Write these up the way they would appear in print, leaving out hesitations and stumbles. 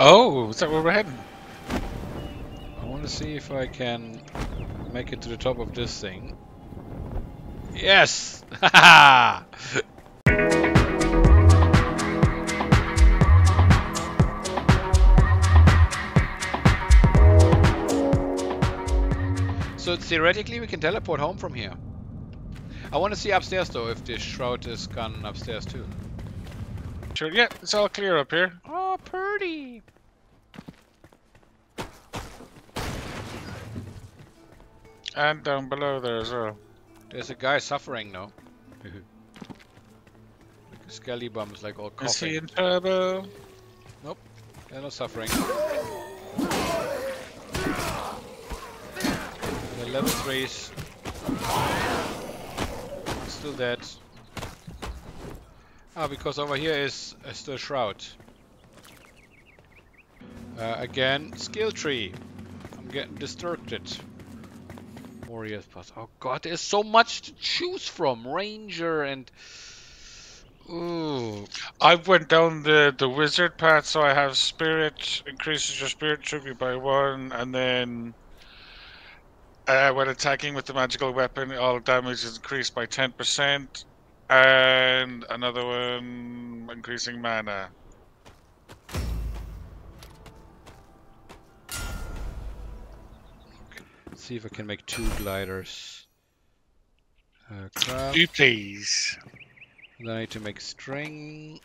Oh, is that where we're heading? I want to see if I can make it to the top of this thing. Yes! Haha! So theoretically we can teleport home from here. I want to see upstairs though, if this shroud is gone upstairs too. Sure, yeah, it's all clear up here. Oh, pretty! And down below there as well. There's a guy suffering now. Like a skelly bums, like all coughing. Is he in trouble? Nope, they're not suffering. Level 3's still dead. Ah, because over here is still shroud. Again, skill tree. I'm getting distracted. Warriors pass. Oh god, there's so much to choose from. Ranger and. Ooh. I went down the wizard path, so I have spirit. Increases your spirit tribute by 1, and then. When attacking with the magical weapon, all damage is increased by 10%, and another one increasing mana. Okay. Let's see if I can make 2 gliders. Do please. Then I need to make string,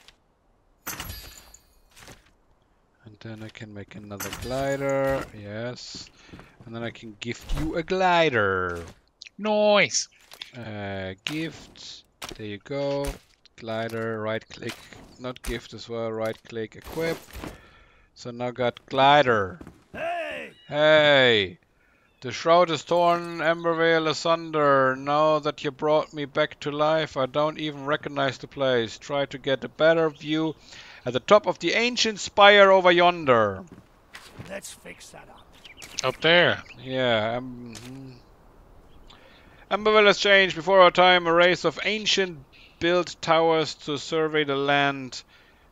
and then I can make another glider. Yes. And then I can gift you a glider. Nice! Gift. There you go. Glider, right click. Not gift as well, right click, equip. So now got glider. Hey! Hey! The shroud is torn, Embervale asunder. Now that you brought me back to life, I don't even recognize the place. Try to get a better view at the top of the ancient spire over yonder. Let's fix that up. Up there. Yeah. Amberwell has changed before our time. A race of ancient built towers to survey the land.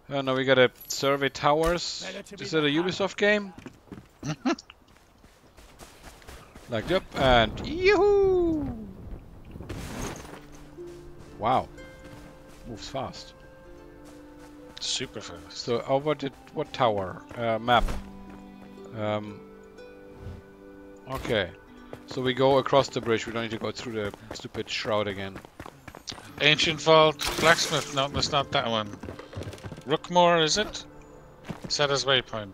Oh no, we gotta survey towers. Is that a Ubisoft game? Like, yep, and yahoo! Wow. Moves fast. Super fast. So over the what tower? Map. Okay, so we go across the bridge, we don't need to go through the stupid shroud again. Ancient Vault, Blacksmith, no, that's not that one. Rookmore, is it? Set as waypoint.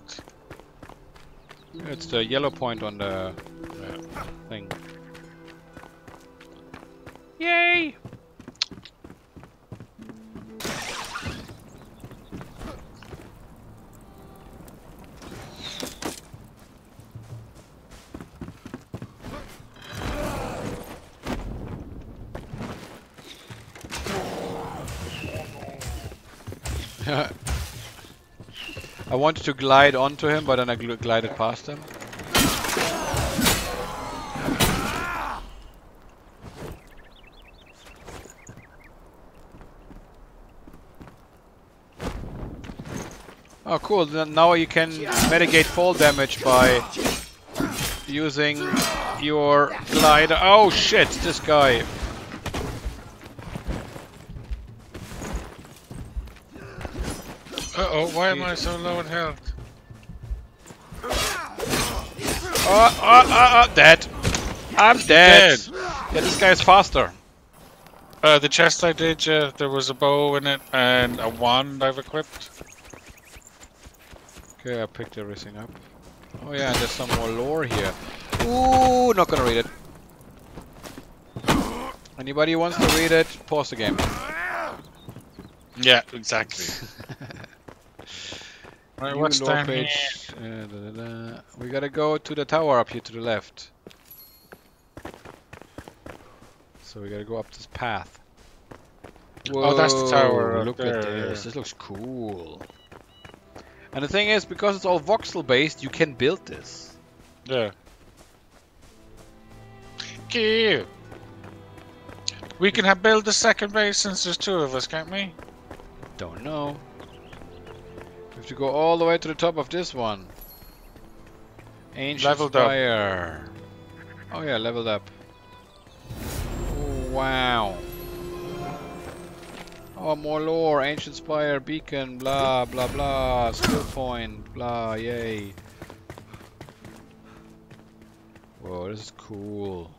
It's the yellow point on the thing. Yay! I wanted to glide onto him, but then I glided past him. Oh cool, then now you can mitigate fall damage by using your glider. Oh shit, this guy. Uh-oh, why am I so low in health? Dead. I'm dead. Yeah, this guy is faster. The chest I did, there was a bow in it and a wand I've equipped. Okay, I picked everything up. Oh yeah, and there's some more lore here. Ooh, not gonna read it. Anybody who wants to read it, pause the game. Yeah, exactly. Right, what's down here? We gotta go to the tower up here to the left. So we gotta go up this path. Whoa, oh, that's the tower. Look at this. This looks cool. And the thing is, because it's all voxel based, you can build this. Yeah. Cool. We can build the second base since there's 2 of us, can't we? Don't know. We have to go all the way to the top of this one. Ancient Spire. Oh yeah, leveled up. Oh, wow. Oh, more lore. Ancient Spire, beacon, blah, blah, blah. Skill point, blah, yay. Whoa, this is cool.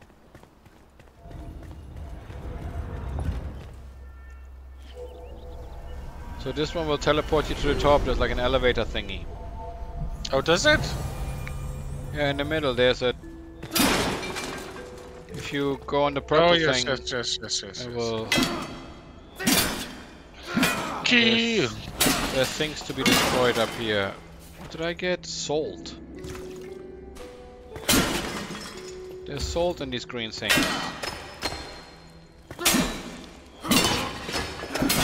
So this one will teleport you to the top. There's like an elevator thingy. Oh, does it? Yeah, in the middle there's a... If you go on the purple thing... Oh, yes, yes, yes, yes, it will... Kill! There's things to be destroyed up here. What did I get? Salt. There's salt in these green things.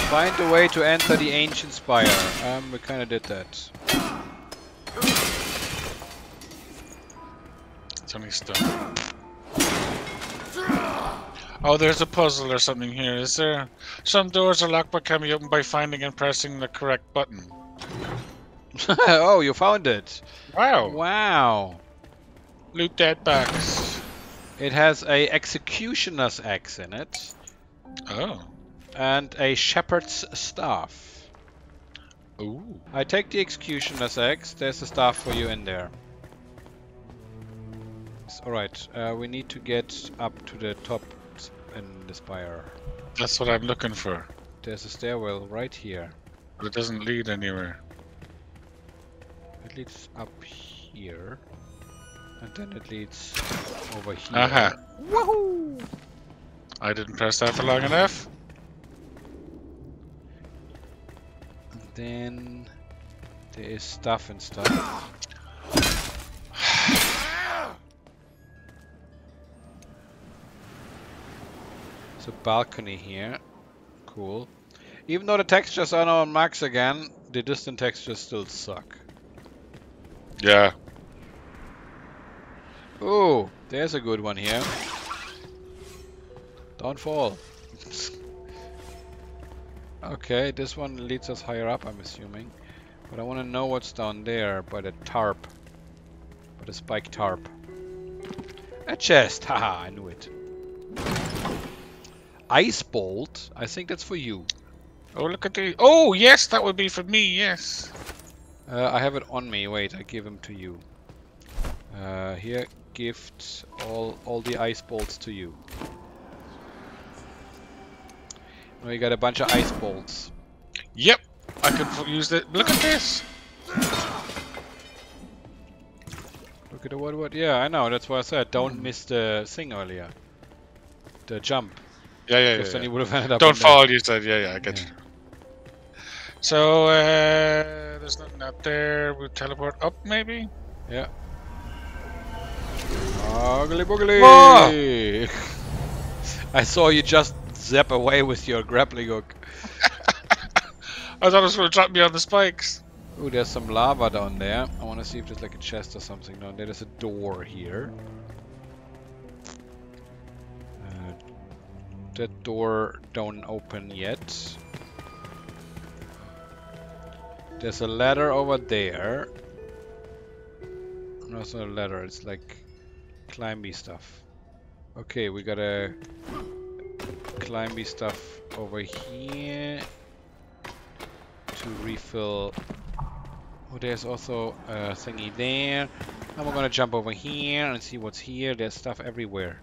Find a way to enter the Ancient Spire. We kinda did that. It's only stone. Oh, there's a puzzle or something here. Is there? Some doors are locked but can be opened by finding and pressing the correct button. Oh, you found it. Wow. Wow. Loot that box. It has a executioner's axe in it. Oh. And a shepherd's staff. Ooh. I take the executioner's axe. There's a staff for you in there. Alright, we need to get up to the top in the spire. That's what I'm looking for. There's a stairwell right here. But it doesn't lead anywhere. It leads up here. And then it leads over here. Aha! Woohoo! I didn't press that for long enough. And then there is stuff and stuff. There's a balcony here. Cool. Even though the textures are now on max again, the distant textures still suck. Yeah. Oh, there's a good one here. Don't fall. Okay, this one leads us higher up, I'm assuming. But I want to know what's down there by the tarp. By the spike tarp. A chest! Haha, I knew it. Ice bolt? I think that's for you. Oh, look at the... Oh, yes, that would be for me, yes. I have it on me. Wait, I give him to you. Here, gift all the ice bolts to you. Now you got a bunch of ice bolts. Yep, I could use it. Look at this. Look at the what? Yeah, I know. That's why I said don't miss the thing earlier. The jump. Yeah, yeah, because then you would have ended up. Don't fall. You said, yeah, yeah. I get you. So there's nothing up there. We'll teleport up, maybe. Yeah. Oogly boogly! Whoa! I saw you just zap away with your grappling hook. I thought it was going to drop me on the spikes. Ooh, there's some lava down there. I want to see if there's like a chest or something down there. There's a door here. That door don't open yet. There's a ladder over there. No, it's not a ladder, it's like... climby stuff. Okay, we got a climby stuff over here to refill. Oh, there's also a thingy there. Now we're gonna jump over here and see what's here. There's stuff everywhere.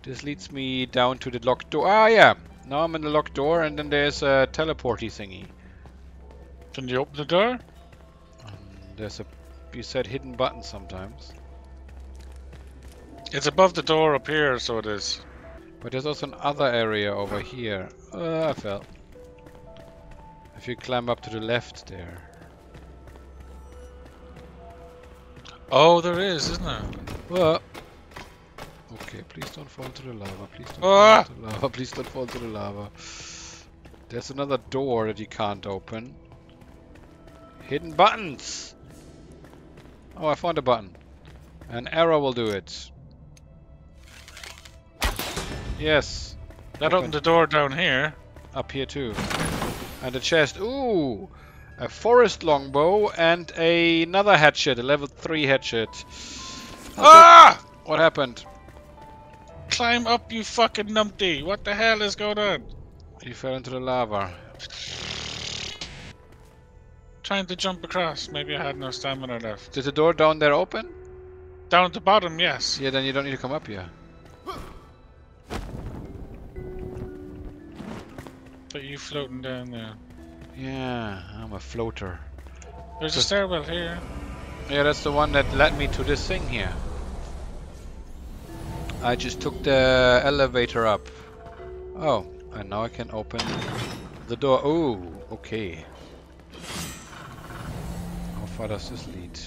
This leads me down to the locked door. Ah, yeah. Now I'm in the locked door, and then there's a teleporty thingy. Can you open the door? There's a, you said, hidden button sometimes. It's above the door up here, so it is. But there's also another area over here. I fell. If you climb up to the left there. Oh, there is, isn't there? Whoa. Okay, please don't fall to the lava. Please don't fall to the lava. Please don't fall to the lava. There's another door that you can't open. Hidden buttons! Oh, I found a button. An arrow will do it. Yes. That opened the door down here. Up here too. And a chest. Ooh! A forest longbow and another hatchet, a level 3 hatchet. Ah! What happened? Climb up, you fucking numpty! What the hell is going on? You fell into the lava. Trying to jump across. Maybe I had no stamina left. Did the door down there open? Down at the bottom, yes. Yeah, then you don't need to come up here. But you floating down there. Yeah, I'm a floater. There's a stairwell here. Yeah, that's the one that led me to this thing here. I just took the elevator up. Oh, and now I can open the door. Oh, okay. How far does this lead?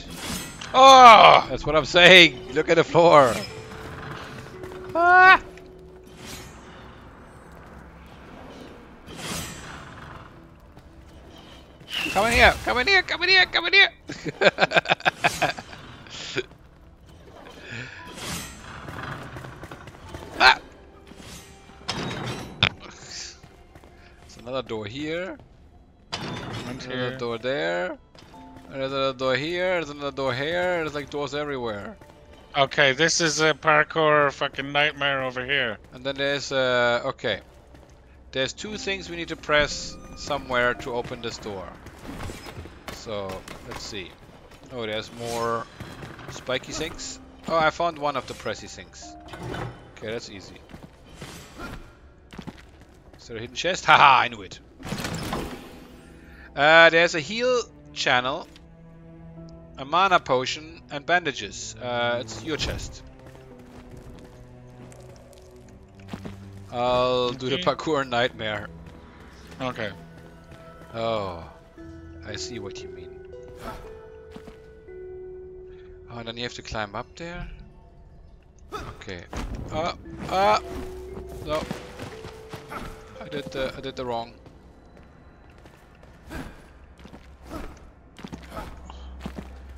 Oh! That's what I'm saying! Look at the floor! Ah! Come in here! Come in here! Come in here! Come in here! Ah! There's another door here. There's another door there. There's another door here. There's another door here. There's like doors everywhere. Okay, this is a parkour fucking nightmare over here. And then there's okay. There's two things we need to press somewhere to open this door. So, let's see. Oh, there's more spiky things. Oh, I found one of the pressy things. Okay, that's easy. Is there a hidden chest? Haha, I knew it. There's a heal channel, a mana potion, and bandages. It's your chest. I'll do the parkour nightmare. Okay. Oh, I see what you mean. Oh, and then you have to climb up there. Okay. No. I did the wrong.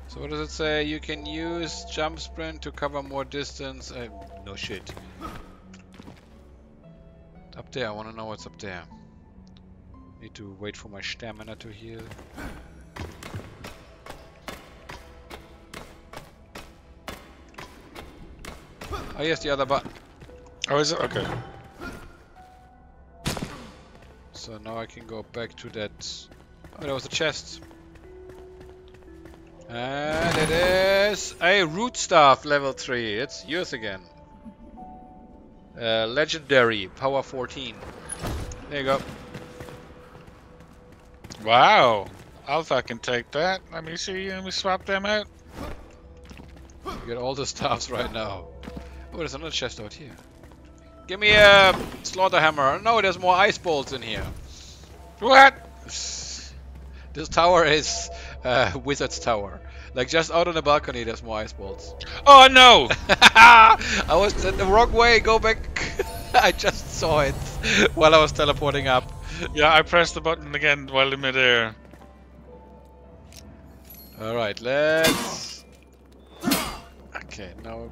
So what does it say? You can use jump sprint to cover more distance. No shit. Up there, I want to know what's up there. Need to wait for my stamina to heal. Oh, yes, the other button. Oh, is it? Okay. So now I can go back to that. Oh, there was a chest. And it is a root staff level 3. It's yours again. Legendary, power 14. There you go. Wow, I'll fucking take that. Let me see you and we swap them out. You get all the staffs right now. Oh, there's another chest out here. Give me a slaughter hammer. No, there's more ice bolts in here. What? This tower is Wizard's Tower. Like just out on the balcony, there's more ice bolts. Oh no! I was the wrong way. Go back. I just saw it while I was teleporting up. Yeah, I pressed the button again while in midair. All right, let's. Okay, now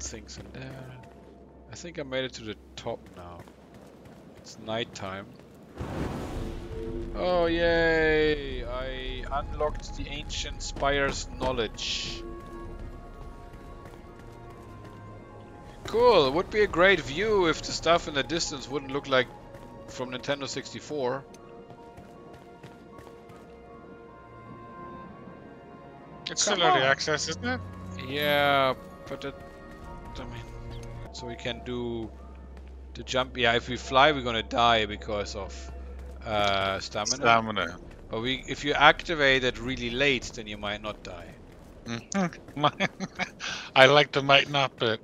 things in there. I think I made it to the top now. It's nighttime. Oh yay! I unlocked the Ancient Spire's knowledge. Cool, would be a great view if the stuff in the distance wouldn't look like from Nintendo 64. It's still early access, isn't it? Yeah, but it, I mean, so we can do the jump. Yeah, if we fly, we're gonna die because of stamina. But if you activate it really late, then you might not die. I like the might not bit.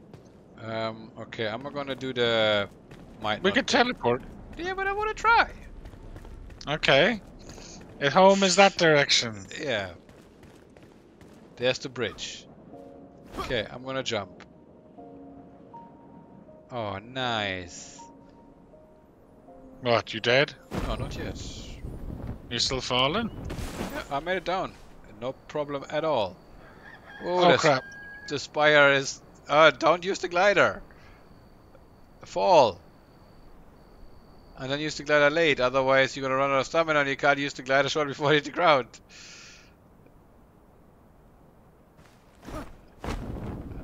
Okay, I'm not gonna do the might. We can teleport. Yeah, but I want to try. Okay. At home is that direction. Yeah. There's the bridge. Okay, I'm gonna jump. Oh, nice. What, you dead? No, not yet. You're still falling? Yeah, I made it down. No problem at all. Oh, crap. The spire is... don't use the glider. Fall. And then use the glider late, otherwise you're going to run out of stamina and you can't use the glider shot before you hit the ground.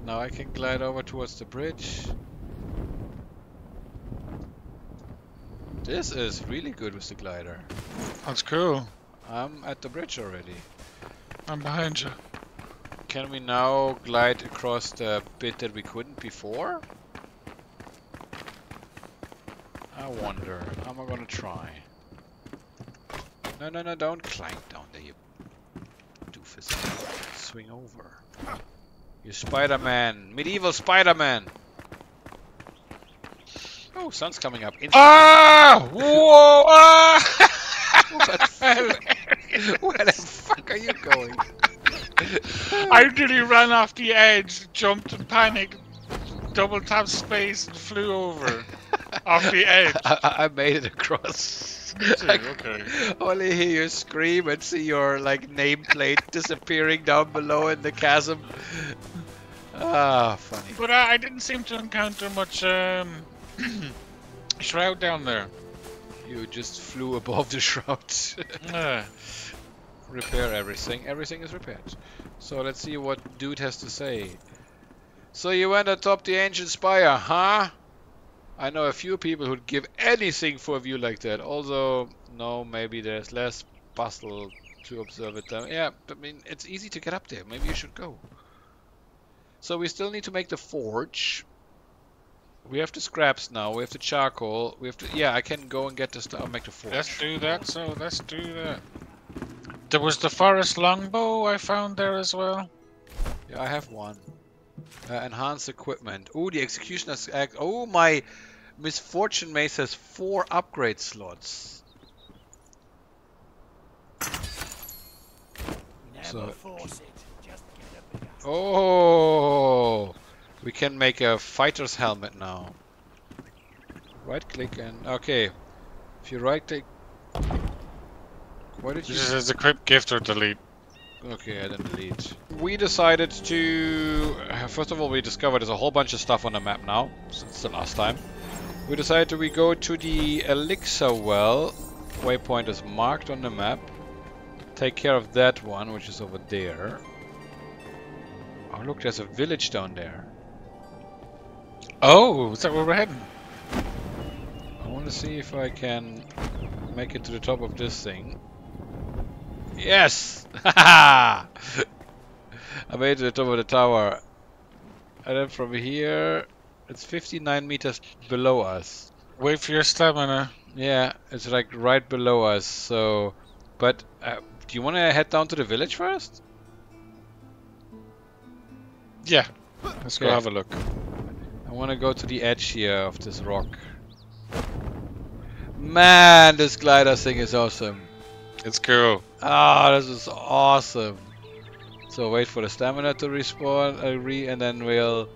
Now I can glide over towards the bridge. This is really good with the glider. That's cool. I'm at the bridge already. I'm behind you. Can we now glide across the bit that we couldn't before? I wonder. I'm gonna try. No, no, no, don't climb down there, you doofus. Swing over. You Spider-Man. Medieval Spider-Man. Oh, sun's coming up. Ah! Whoa! Ah! Where the fuck are you going? I really ran off the edge, jumped in panic, double-tapped space and flew over. Off the edge. I made it across. Me too, okay. Only hear you scream and see your like nameplate disappearing down below in the chasm. Ah, funny. But I didn't seem to encounter much shroud down there. You just flew above the shroud. Repair everything. Everything is repaired. So let's see what dude has to say. So you went atop the Ancient Spire, huh? I know a few people who'd give anything for a view like that. Although, no, maybe there's less bustle to observe it. Yeah, I mean, it's easy to get up there. Maybe you should go. So we still need to make the forge. We have the scraps now. We have the charcoal. We have to. Yeah, I can go and get the stuff. Make the forge. Let's do that. So let's do that. There was the forest longbow I found there as well. Yeah, I have one. Enhanced equipment. Oh, the executioner's act. Oh, my misfortune mace has 4 upgrade slots. Never force it. Just get up. Oh, we can make a fighter's helmet now. Right click and okay. If you right click, what did you? This is equip, gift, or delete. Okay, I didn't delete. We decided to... First of all, we discovered there's a whole bunch of stuff on the map now, since the last time. We decided to go to the Elixir Well. Waypoint is marked on the map. Take care of that one, which is over there. Oh, look, there's a village down there. Oh, is that where we're heading? I want to see if I can make it to the top of this thing. Yes! I made it to the top of the tower. And then from here, it's 59 meters below us. Wait for your stamina. Yeah, it's like right below us. So, but do you want to head down to the village first? Yeah, let's go have a look. I want to go to the edge here of this rock. Man, this glider thing is awesome. It's cool. Ah, this is awesome. So wait for the stamina to respawn, and then we'll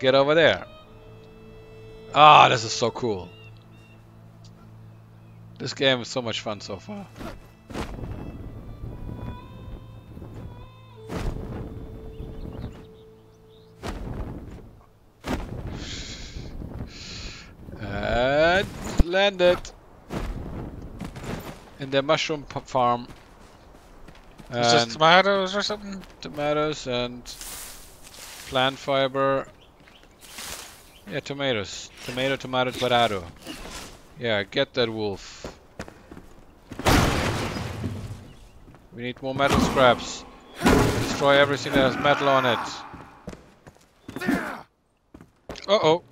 get over there. Ah, this is so cool. This game is so much fun so far. And landed. In their mushroom farm. It's just tomatoes or something? Tomatoes and plant fiber. Yeah, tomatoes. Tomato, tomato, potato. Yeah, get that wolf. We need more metal scraps. Destroy everything that has metal on it. Uh-oh.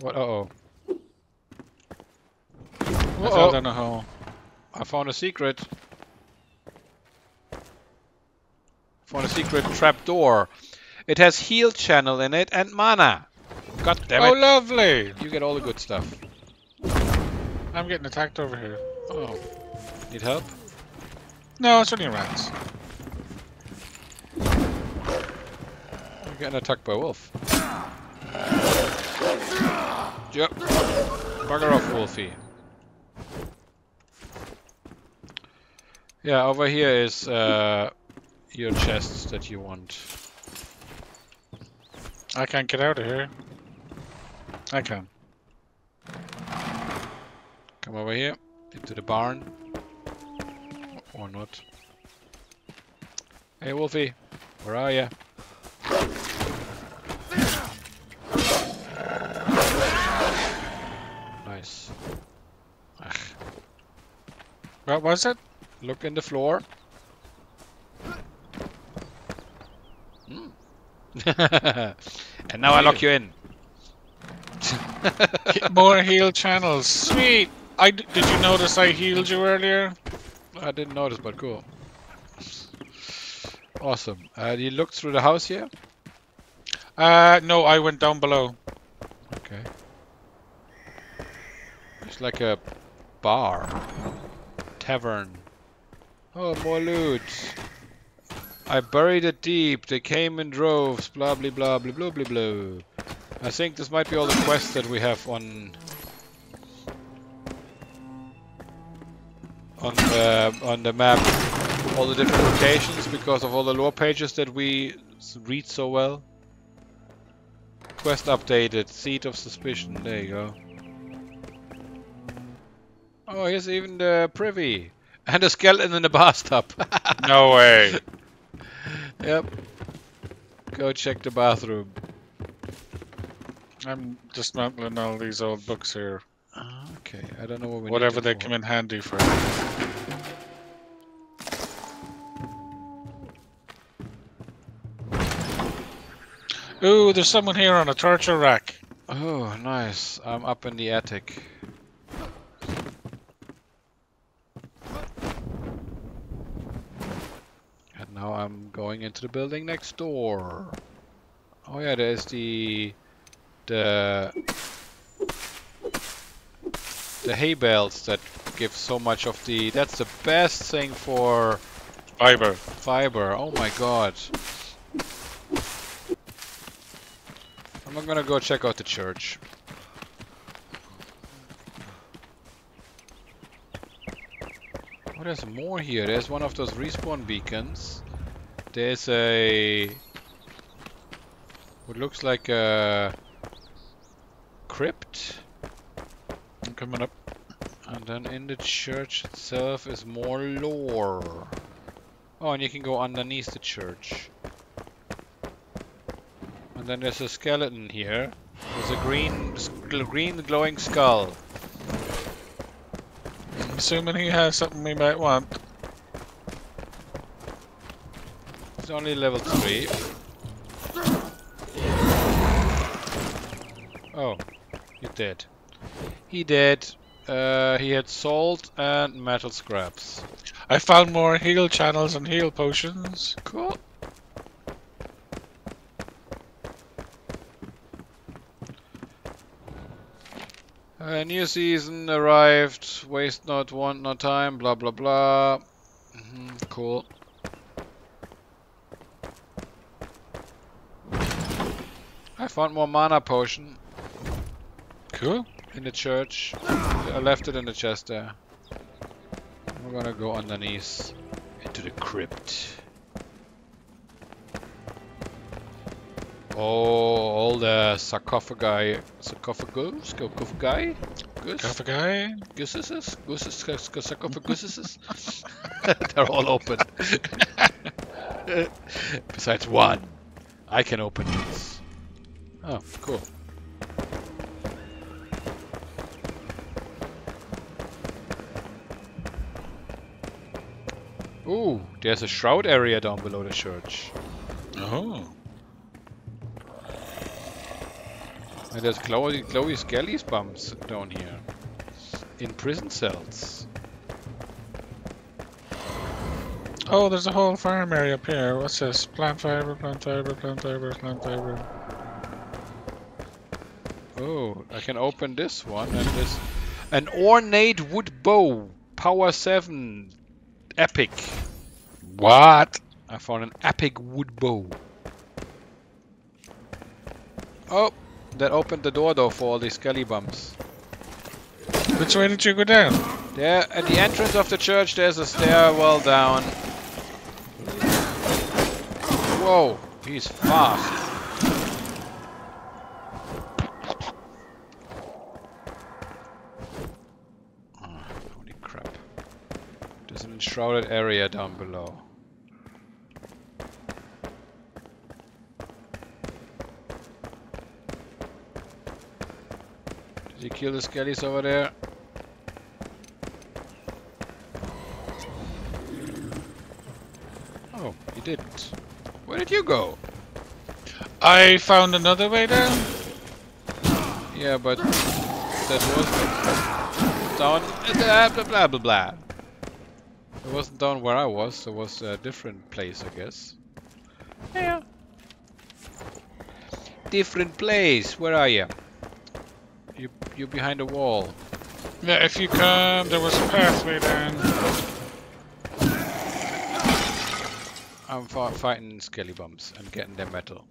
What uh-oh? I fell down a hole. I found a secret. Found a secret trapdoor. It has heal channel in it and mana. God damn it. Oh, lovely! You get all the good stuff. I'm getting attacked over here. Oh. Need help? No, it's only rats. I'm getting attacked by a wolf. Yep. Bugger off, Wolfie. Yeah, over here is your chests that you want. I can't get out of here. I can. Come over here, into the barn. Or not. Hey Wolfie, where are you? Nice. Ugh. What was it? Look in the floor. Mm. And now I lock you in. More heal channels. Sweet! Did you notice I healed you earlier? I didn't notice, but cool. Awesome. You looked through the house here? No, I went down below. Okay. It's like a bar. Tavern. Oh, more loot. I buried it deep. They came in droves. Blah, blah, blah, blah, blah, blah, blah. I think this might be all the quests that we have on the map, all the different locations, because of all the lore pages that we read so well. Quest updated, Seat of Suspicion, there you go. Oh, here's even the privy and a skeleton in the bathtub. No way. Yep. Go check the bathroom. I'm dismantling all these old books here. Okay, I don't know what we whatever need they for. Come in handy for. Ooh, there's someone here on a torture rack. Oh, nice. I'm up in the attic. And now I'm going into the building next door. Oh yeah, there's the hay bales that give so much of the... That's the best thing for... Fiber. Fiber, oh my god. I'm gonna go check out the church. Oh, there's more here. There's one of those respawn beacons. There's a... what looks like a... crypt. I'm coming up. And then in the church itself is more lore. Oh, and you can go underneath the church. And then there's a skeleton here. There's a green glowing skull. I'm assuming he has something we might want. It's only level 3. Oh. He did. He did. He had salt and metal scraps. I found more heal channels and heal potions. Cool. A new season arrived. Waste not, want not time. Blah blah blah. Cool. I found more mana potion. Cool. In the church. I left it in the chest there. We're gonna go underneath into the crypt. Oh, all the sarcophaguses. They're all open. Besides one. I can open these. Oh, cool. Ooh, there's a shroud area down below the church. Oh. And there's Chloe's Galley's bumps down here. In prison cells. Oh, there's a whole farm area up here. What's this? Plant fiber, plant fiber, plant fiber, plant fiber. Oh, I can open this one. And there's an ornate wood bow. Power 7. Epic. What? I found an epic wood bow. Oh, that opened the door though for all these skelly bumps. Which way did you go down? There, at the entrance of the church, there's a stairwell down. Whoa, he's fast. shrouded area down below. Did you kill the skellies over there? Oh, he didn't. Where did you go? I found another way down. Yeah, but that wasn't down. Blah blah blah blah. It wasn't down where I was. It was a different place, I guess. Yeah. Different place. Where are you? You're behind a wall. Yeah, if you come, there was a pathway down. I'm fighting skelly bumps and getting their metal.